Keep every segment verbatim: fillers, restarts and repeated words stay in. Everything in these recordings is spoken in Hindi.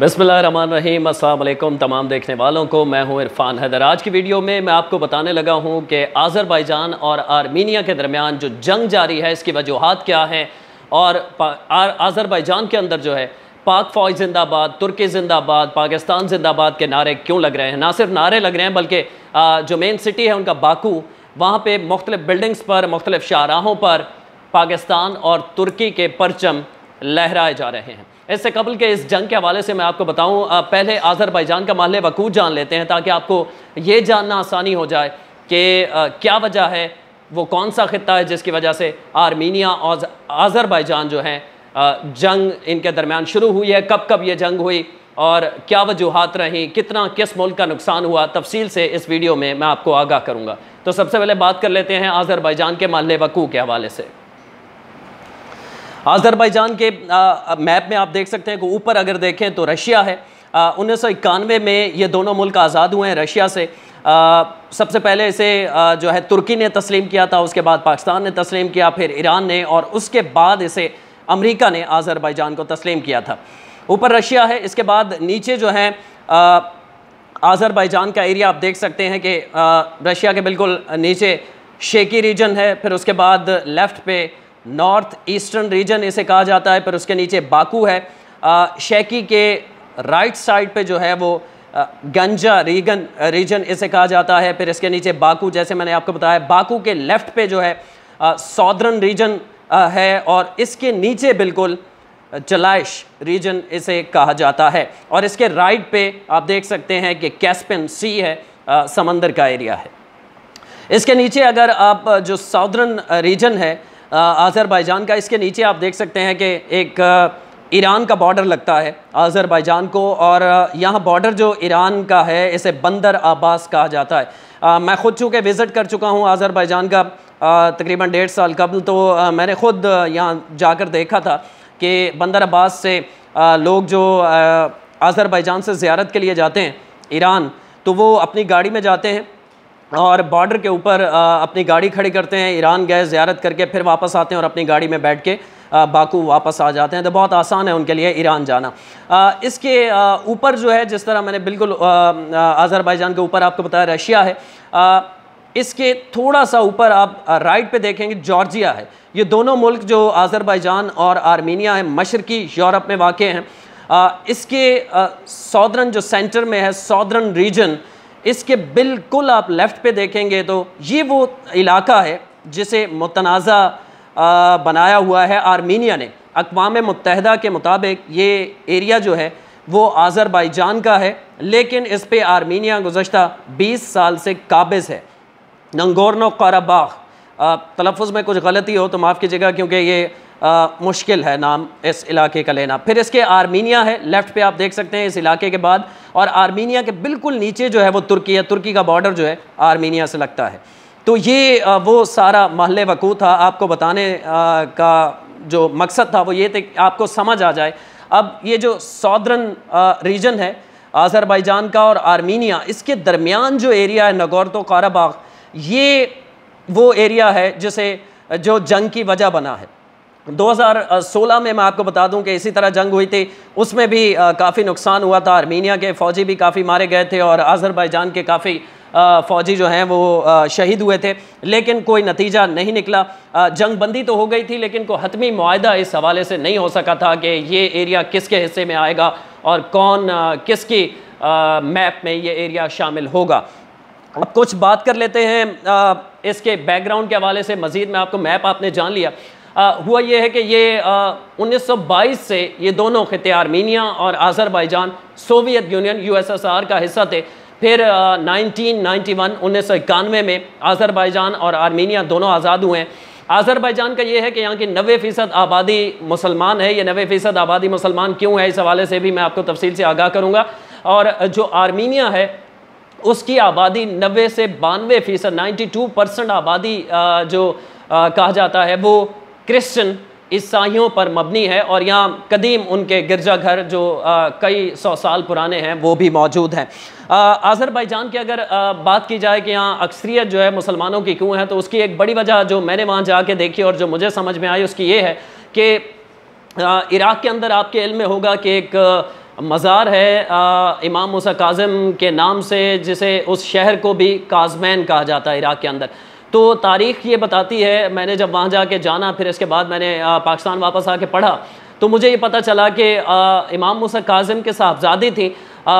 बिस्मिल्लाहिर्रहमानिर्रहीम। अस्सलाम वालेकुम तमाम देखने वालों को, मैं हूं इरफान हैदर। आज की वीडियो में मैं आपको बताने लगा हूं कि आज़रबाइजान और आर्मीनिया के दरमियान जो जंग जारी है इसकी वजूहात क्या हैं, और आज़रबाइजान के अंदर जो है पाक फ़ौज जिंदाबाद, तुर्की जिंदाबाद, पाकिस्तान जिंदाबाद के नारे क्यों लग रहे हैं। ना सिर्फ नारे लग रहे हैं बल्कि जो मेन सिटी है उनका बाकू, वहाँ पर मुख्तलिफ़ बिल्डिंग्स पर, मुख्तलिफ़ शाहराहों पर पाकिस्तान और तुर्की के परचम लहराए जा रहे हैं। इससे कबल के इस जंग के हवाले से मैं आपको बताऊं, पहले आज़रबाइजान का महल वकूफ़ जान लेते हैं ताकि आपको ये जानना आसानी हो जाए कि क्या वजह है, वो कौन सा ख़ित्ता है जिसकी वजह से आर्मीनिया और आज़रबाइजान जो हैं जंग इनके दरमियान शुरू हुई है, कब कब ये जंग हुई और क्या वजूहात रहीं, कितना किस मुल्क का नुकसान हुआ। तफसील से इस वीडियो में मैं आपको आगाह करूँगा। तो सबसे पहले बात कर लेते हैं आज़रबाइजान के महल वकूफ़ के हवाले से। आज़रबाइजान के आ, मैप में आप देख सकते हैं कि ऊपर अगर देखें तो रशिया है। उन्नीस सौ इक्यानवे में ये दोनों मुल्क आज़ाद हुए हैं रशिया से। आ, सबसे पहले इसे आ, जो है तुर्की ने तस्लीम किया था, उसके बाद पाकिस्तान ने तस्लीम किया, फिर ईरान ने, और उसके बाद इसे अमेरिका ने आज़रबाइजान को तस्लीम किया था। ऊपर रशिया है, इसके बाद नीचे जो है आज़रबाइजान का एरिया आप देख सकते हैं कि रशिया के बिल्कुल नीचे शेकी रीजन है, फिर उसके बाद लेफ़्ट पे नॉर्थ ईस्टर्न रीजन इसे कहा जाता है, पर उसके नीचे बाकू है। आ, शेकी के राइट साइड पे जो है वो आ, गंजा रीगन रीजन इसे कहा जाता है, फिर इसके नीचे बाकू, जैसे मैंने आपको बताया। बाकू के लेफ़्ट पे जो है सॉदर्न रीजन आ, है, और इसके नीचे बिल्कुल चलाइश रीजन इसे कहा जाता है, और इसके राइट पे आप देख सकते हैं कि कैस्पियन सी है, आ, समंदर का एरिया है। इसके नीचे अगर आप जो सॉदर्न रीजन है आज़रबाइजान का, इसके नीचे आप देख सकते हैं कि एक ईरान का बॉर्डर लगता है आज़रबाइजान को, और यहाँ बॉर्डर जो ईरान का है इसे बंदर अब्बास कहा जाता है। आ, मैं ख़ुद चूँकि विज़िट कर चुका हूँ आज़रबाइजान का तकरीबन डेढ़ साल कबल, तो आ, मैंने ख़ुद यहाँ जाकर देखा था कि बंदर अब्बास से आ, लोग जो आज़रबाइजान से ज़ियारत के लिए जाते हैं ईरान, तो वो अपनी गाड़ी में जाते हैं और बॉर्डर के ऊपर अपनी गाड़ी खड़ी करते हैं, ईरान गए ज़ियारत करके, फिर वापस आते हैं और अपनी गाड़ी में बैठ के बाकू वापस आ जाते हैं। तो बहुत आसान है उनके लिए ईरान जाना। आ, इसके ऊपर जो है, जिस तरह मैंने बिल्कुल आज़रबाइजान के ऊपर आपको बताया रशिया है, आ, इसके थोड़ा सा ऊपर आप राइट पे देखेंगे जॉर्जिया है। ये दोनों मुल्क जो आज़रबाइजान और आर्मीनिया है मशरकी यूरोप में वाक़ हैं। आ, इसके सॉदर्न जो सेंटर में है सॉदर्न रीजन, इसके बिल्कुल आप लेफ़्ट पे देखेंगे तो ये वो इलाका है जिसे मुतनाज़ा बनाया हुआ है आर्मीनिया ने। अक़वाम मुत्तहदा के मुताबिक ये एरिया जो है वो आज़रबाइजान का है, लेकिन इस पे आर्मीनिया गुज़श्ता बीस साल से काबिज़ है। नागोर्नो-काराबाख, तलफ़ुज़ में कुछ गलती हो तो माफ़ कीजिएगा, क्योंकि ये आ, मुश्किल है नाम इस इलाके का लेना। फिर इसके आर्मीनिया है, लेफ़्ट पे आप देख सकते हैं इस इलाके के बाद, और आर्मीनिया के बिल्कुल नीचे जो है वो तुर्की है। तुर्की का बॉर्डर जो है आर्मीनिया से लगता है। तो ये आ, वो सारा महल वकूफ़ था। आपको बताने आ, का जो मकसद था वो ये थे कि आपको समझ आ जाए। अब ये जो सॉदर्न रीजन है आज़रबाइजान का और आर्मीनिया, इसके दरमियान जो एरिया है नागोर्नो-काराबाख, ये वो एरिया है जिसे जो जंग की वजह बना है। दो हज़ार सोलह में मैं आपको बता दूं कि इसी तरह जंग हुई थी, उसमें भी काफ़ी नुकसान हुआ था। आर्मीनिया के फ़ौजी भी काफ़ी मारे गए थे और आज़रबाइजान के काफ़ी फ़ौजी जो हैं वो शहीद हुए थे, लेकिन कोई नतीजा नहीं निकला। जंग बंदी तो हो गई थी, लेकिन कोई हतमी मुआहदा इस हवाले से नहीं हो सका था कि ये एरिया किसके हिस्से में आएगा और कौन किसकी मैप में ये एरिया शामिल होगा। अब कुछ बात कर लेते हैं इसके बैकग्राउंड के हवाले से मज़ीद। मैं आपको मैप आपने जान लिया। आ, हुआ यह है कि ये उन्नीस सौ बाईस से ये दोनों खिते आर्मीनिया और आज़रबाइजान सोवियत यूनियन यूएसएसआर का हिस्सा थे। फिर नाइनटीन नाइन्टी वन उन्नीस सौ इक्यानवे में आज़रबाइजान और आर्मीनिया दोनों आज़ाद हुए हैं। आज़रबाइजान का ये है कि यहाँ की नबे फ़ीसद आबादी मुसलमान है। ये नबे फ़ीसद आबादी मुसलमान क्यों है, इस हवाले से भी मैं आपको तफसील से आगाह करूँगा। और जो आर्मीनिया है उसकी आबादी नबे से बानवे फ़ीसद नाइन्टी टू परसेंट आबादी जो आ, कहा जाता है वो क्रिश्चन ईसाइयों पर मबनी है, और यहाँ कदीम उनके गिरजाघर जो आ, कई सौ साल पुराने हैं वो भी मौजूद हैं। आज़रबाइजान की अगर आ, बात की जाए कि यहाँ अक्सरियत जो है मुसलमानों की क्यों है, तो उसकी एक बड़ी वजह जो मैंने वहाँ जाके देखी और जो मुझे समझ में आई उसकी ये है कि इराक़ के अंदर आपके इल्म में होगा कि एक मज़ार है आ, इमाम मूसा काज़िम के नाम से, जिसे उस शहर को भी काज़मैन कहा जाता है इराक़ के अंदर। तो तारीख़ ये बताती है, मैंने जब वहाँ जाके जाना, फिर इसके बाद मैंने आ, पाकिस्तान वापस आके पढ़ा, तो मुझे ये पता चला कि आ, इमाम मूसा काज़िम के साहबजादी थी आ,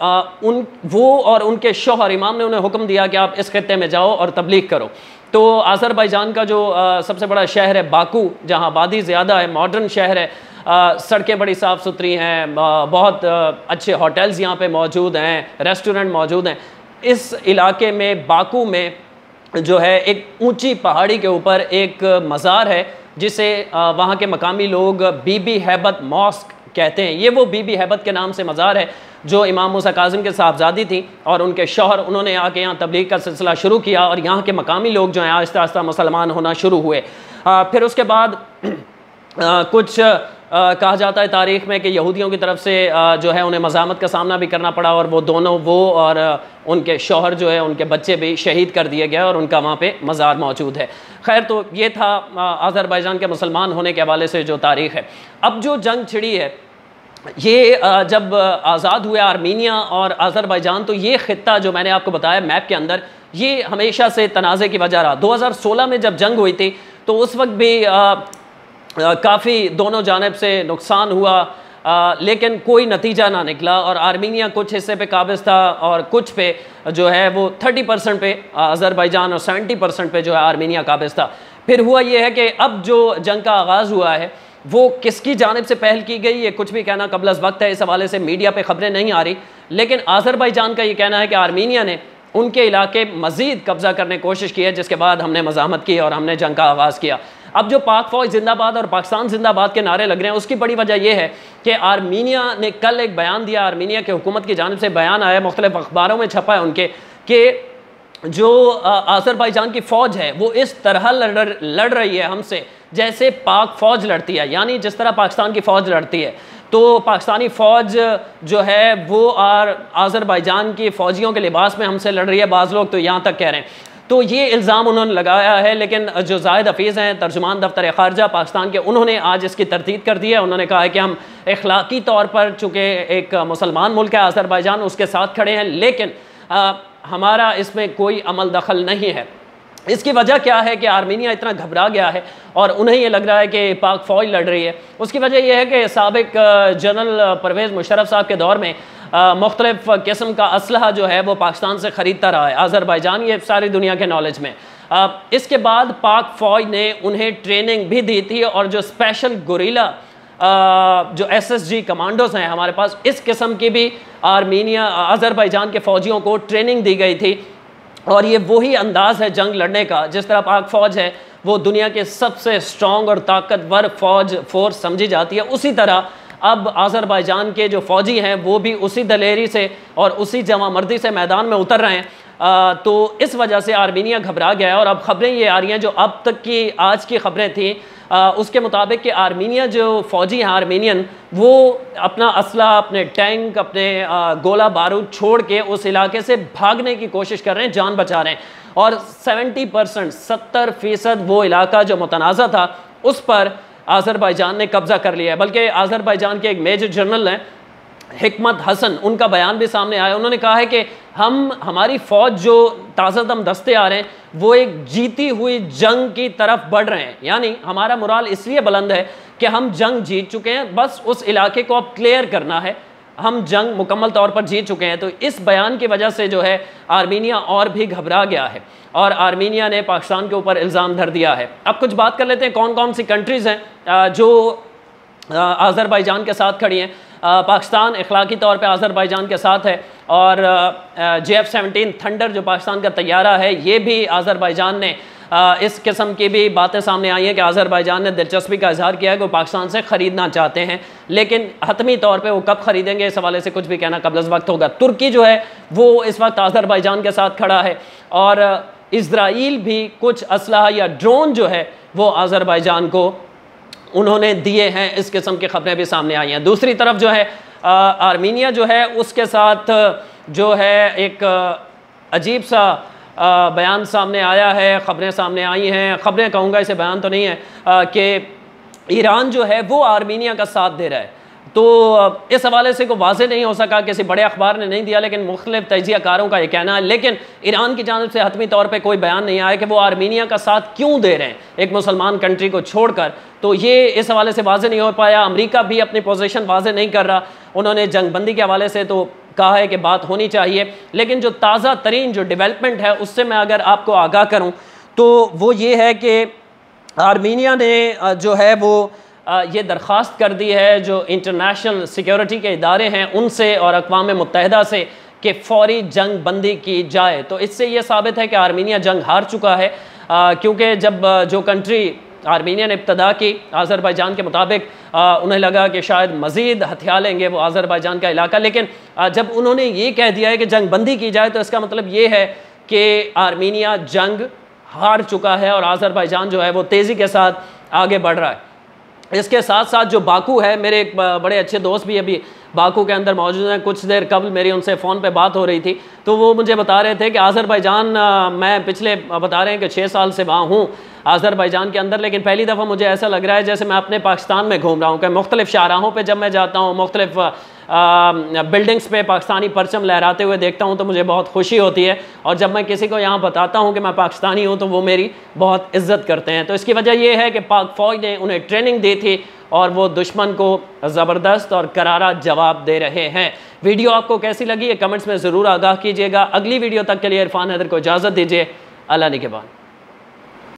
आ, उन वो और उनके शोहर, इमाम ने उन्हें हुक्म दिया कि आप इस खत्ते में जाओ और तबलीग करो। तो आज़रबाईजान का जो आ, सबसे बड़ा शहर है बाकू, जहाँ आबादी ज़्यादा है, मॉडर्न शहर है, सड़कें बड़ी साफ़ सुथरी हैं, बहुत आ, अच्छे होटल्स यहाँ पे मौजूद हैं, रेस्टोरेंट मौजूद हैं। इस इलाके में बाकू में जो है एक ऊंची पहाड़ी के ऊपर एक मज़ार है, जिसे आ, वहाँ के मकामी लोग बीबी हैबत मॉस्क कहते हैं। ये वो बीबी हैबत के नाम से मज़ार है जो इमाम मूसा काज़िम के साहबजादी थी और उनके शोहर, उन्होंने आके यहाँ तबलीग का सिलसिला शुरू किया और यहाँ के मकामी लोग जो हैं आहिस्ता आहिस्ता मुसलमान होना शुरू हुए। आ, फिर उसके बाद आ, कुछ आ, कहा जाता है तारीख़ में कि यहूदियों की तरफ से आ, जो है उन्हें मज़ामत का सामना भी करना पड़ा और वो दोनों, वो और आ, उनके शोहर जो है, उनके बच्चे भी शहीद कर दिए गए और उनका वहाँ पे मज़ार मौजूद है। खैर, तो ये था आज़रबाईजान के मुसलमान होने के हवाले से जो तारीख़ है। अब जो जंग छिड़ी है, ये आ, जब आज़ाद हुआ आर्मीनिया और आज़रबाईजान, तो ये ख़ित्ता जो मैंने आपको बताया मैप के अंदर, ये हमेशा से तनाज़े की वजह रहा। दो हज़ार सोलह में जब जंग हुई थी तो उस वक्त भी आ, काफ़ी दोनों जानब से नुकसान हुआ, आ, लेकिन कोई नतीजा ना निकला और आर्मीनिया कुछ हिस्से पे काबिज़ था और कुछ पे जो है वो तीस परसेंट पे आज़रबाईजान और सत्तर परसेंट पे जो है आर्मीनिया काबिज़ था। फिर हुआ ये है कि अब जो जंग का आगाज़ हुआ है वो किसकी जानब से पहल की गई, ये कुछ भी कहना कबल वक्त है, इस हवाले से मीडिया पर ख़बरें नहीं आ रही। लेकिन आज़रबाईजान का ये कहना है कि आर्मीनिया ने उनके इलाके मज़ीद कब्ज़ा करने की कोशिश की है, जिसके बाद हमने मज़ाहमत की और हमने जंग का आगाज़ किया। अब जो पाक फ़ौज जिंदाबाद और पाकिस्तान जिंदाबाद के नारे लग रहे हैं, उसकी बड़ी वजह यह है कि आर्मीनिया ने कल एक बयान दिया, आर्मीनिया के हुकूमत की जानिब से बयान आया, मुख्तलिफ अखबारों में छपा है उनके, कि जो आज़रबाईजान की फ़ौज है वो इस तरह लड़ लड़ रही है हमसे जैसे पाक फ़ौज लड़ती है, यानी जिस तरह पाकिस्तान की फ़ौज लड़ती है। तो पाकिस्तानी फ़ौज जो है वो और आज़रबाईजान की फ़ौजियों के लिबास में हमसे लड़ रही है, बाज़ लोग तो यहाँ तक कह रहे हैं। तो ये इल्ज़ाम उन्होंने लगाया है। लेकिन जो जाहिद हफीज़ हैं तर्जुमान दफ्तर ख़ारजा पाकिस्तान के, उन्होंने आज इसकी तरदीद कर दी है। उन्होंने कहा है कि हम इखलाकी तौर पर, चूँकि एक मुसलमान मुल्क है आज़रबाईजान, उसके साथ खड़े हैं, लेकिन आ, हमारा इसमें कोई अमल दखल नहीं है। इसकी वजह क्या है कि आर्मीनिया इतना घबरा गया है और उन्हें ये लग रहा है कि पाक फ़ौज लड़ रही है। उसकी वजह यह है कि साबिक जनरल परवेज़ मुशर्रफ साहब के दौर में मुख्तलिफ किस्म का असलहा जो है वो पाकिस्तान से ख़रीदता रहा है आज़रबाईजान, ये सारी दुनिया के नॉलेज में। आ, इसके बाद पाक फ़ौज ने उन्हें ट्रेनिंग भी दी थी और जो स्पेशल गोरीला आ, जो एस एस जी कमांडोज़ हैं हमारे पास, इस किस्म की भी आर्मीनिया आज़रबाईजान के फ़ौजियों को ट्रेनिंग दी गई थी। और ये वही अंदाज़ है जंग लड़ने का जिस तरह पाक फ़ौज है वो दुनिया के सबसे स्ट्रॉन्ग और ताकतवर फ़ौज फोर्स समझी जाती है, उसी तरह अब आज़रबाईजान के जो फ़ौजी हैं वो भी उसी दलेरी से और उसी जवामर्दी से मैदान में उतर रहे हैं। आ, तो इस वजह से आर्मीनिया घबरा गया है। और अब ख़बरें ये आ रही हैं, जो अब तक की आज की ख़बरें थीं आ, उसके मुताबिक कि आर्मीनिया जो फ़ौजी हैं आर्मीनियन, वो अपना असला, अपने टैंक, अपने आ, गोला बारूद छोड़ के उस इलाके से भागने की कोशिश कर रहे हैं, जान बचा रहे हैं। और सत्तर परसेंट सत्तर फ़ीसद वो इलाका जो मुतनाज़ा था उस पर आज़रबाईजान ने कब्ज़ा कर लिया है। बल्कि आज़रबाईजान के एक मेजर जनरल हैं हिकमत हसन, उनका बयान भी सामने आया। उन्होंने कहा है कि हम, हमारी फ़ौज जो ताज़ादम दस्ते आ रहे हैं वो एक जीती हुई जंग की तरफ बढ़ रहे हैं, यानी हमारा मोराल इसलिए बुलंद है कि हम जंग जीत चुके हैं, बस उस इलाके को अब क्लियर करना है, हम जंग मुकम्मल तौर पर जीत चुके हैं। तो इस बयान की वजह से जो है आर्मीनिया और भी घबरा गया है और आर्मीनिया ने पाकिस्तान के ऊपर इल्ज़ाम धर दिया है। अब कुछ बात कर लेते हैं कौन कौन सी कंट्रीज़ हैं जो आज़रबाईजान के साथ खड़ी हैं। पाकिस्तान इखलाकी तौर पे आज़रबाईजान के साथ है और जे एफ सेवनटीन थंडर जो पाकिस्तान का तैयारा है, ये भी आज़रबाईजान ने आ, इस किस्म की भी बातें सामने आई हैं कि आज़रबाईजान ने दिलचस्पी का इजहार किया है कि वो पाकिस्तान से ख़रीदना चाहते हैं, लेकिन हतमी तौर पे वो कब ख़रीदेंगे इस हवाले से कुछ भी कहना कबल वक्त होगा। तुर्की जो है वो इस वक्त आज़रबाईजान के साथ खड़ा है और इसराइल भी कुछ असलहा या ड्रोन जो है वो आज़रबाईजान को उन्होंने दिए हैं, इस किस्म की ख़बरें भी सामने आई हैं। दूसरी तरफ जो है आ, आर्मीनिया जो है उसके साथ जो है एक अजीब सा आ, बयान सामने आया है, ख़बरें सामने आई हैं, ख़बरें कहूँगा इसे बयान तो नहीं है, कि ईरान जो है वो आर्मीनिया का साथ दे रहा है। तो इस हवाले से को वाजे नहीं हो सका, किसी बड़े अखबार ने नहीं दिया, लेकिन मुख्तलिफ तजियाकारों का यह कहना है। लेकिन ईरान की जानब से हतमी तौर पर कोई बयान नहीं आया कि वो आर्मीनिया का साथ क्यों दे रहे हैं एक मुसलमान कंट्री को छोड़कर, तो ये इस हवाले से वाजे नहीं हो पाया। अमरीका भी अपनी पोजिशन वाजे नहीं कर रहा, उन्होंने जंगबंदी के हवाले से तो कहा है कि बात होनी चाहिए, लेकिन जो ताज़ा तरीन जो डेवलपमेंट है उससे मैं अगर आपको आगाह करूँ तो वो ये है कि आर्मीनिया ने जो है वो ये दरख्वास्त कर दी है जो इंटरनेशनल सिक्योरिटी के इदारे हैं उनसे और अक़वाम मुत्तहिदा से कि फौरी जंग बंदी की जाए। तो इससे ये साबित है कि आर्मीनिया जंग हार चुका है, क्योंकि जब जो कंट्री आर्मीनिया ने इब्तदा की आज़रबाईजान के मुताबिक आ, उन्हें लगा कि शायद मज़ीद हथियार लेंगे वो आज़रबाईजान का इलाका, लेकिन आ, जब उन्होंने ये कह दिया है कि जंग बंदी की जाए तो इसका मतलब ये है कि आर्मीनिया जंग हार चुका है और आज़रबाईजान जो है वो तेज़ी के साथ आगे बढ़ रहा है। इसके साथ साथ जो बाकू है, मेरे एक बड़े अच्छे दोस्त भी अभी बाकू के अंदर मौजूद हैं, कुछ देर कबल मेरी उनसे फ़ोन पे बात हो रही थी तो वो मुझे बता रहे थे कि आज़रबाईजान मैं पिछले बता रहे हैं कि छः साल से वहाँ हूँ आज़रबाईजान के अंदर, लेकिन पहली दफ़ा मुझे ऐसा लग रहा है जैसे मैं अपने पाकिस्तान में घूम रहा हूँ कि मुख्तलिफ शाहराहों पर जब मैं जाता हूँ मुख्तलिफ बिल्डिंग्स पे पाकिस्तानी परचम लहराते हुए देखता हूँ तो मुझे बहुत खुशी होती है, और जब मैं किसी को यहाँ बताता हूँ कि मैं पाकिस्तानी हूँ तो वो मेरी बहुत इज्जत करते हैं। तो इसकी वजह यह है कि पाक फ़ौज ने उन्हें ट्रेनिंग दी थी और वो दुश्मन को ज़बरदस्त और करारा जवाब दे रहे हैं। वीडियो आपको कैसी लगी ये कमेंट्स में ज़रूर आगाह कीजिएगा। अगली वीडियो तक के लिए इरफान हैदर को इजाज़त दीजिए। अल्लाह निगहबान।